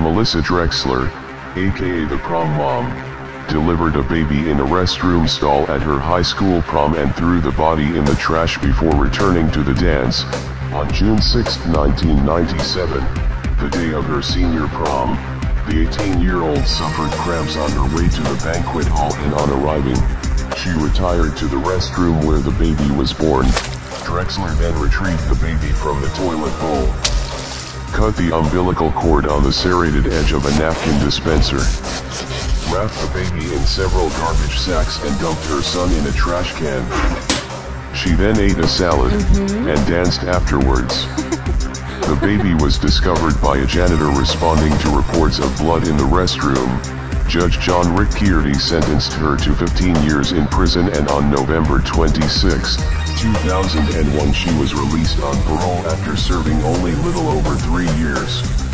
Melissa Drexler, aka the prom mom, delivered a baby in a restroom stall at her high school prom and threw the body in the trash before returning to the dance, on June 6, 1997, the day of her senior prom. The 18-year-old suffered cramps on her way to the banquet hall, and on arriving, she retired to the restroom where the baby was born. Drexler then retrieved the baby from the toilet bowl, cut the umbilical cord on the serrated edge of a napkin dispenser, wrapped the baby in several garbage sacks, and dumped her son in a trash can. She then ate a salad and danced afterwards. The baby was discovered by a janitor responding to reports of blood in the restroom. Judge John Ricciardi sentenced her to 15 years in prison, and on November 26, 2001 she was released on parole after serving only little over 3 years.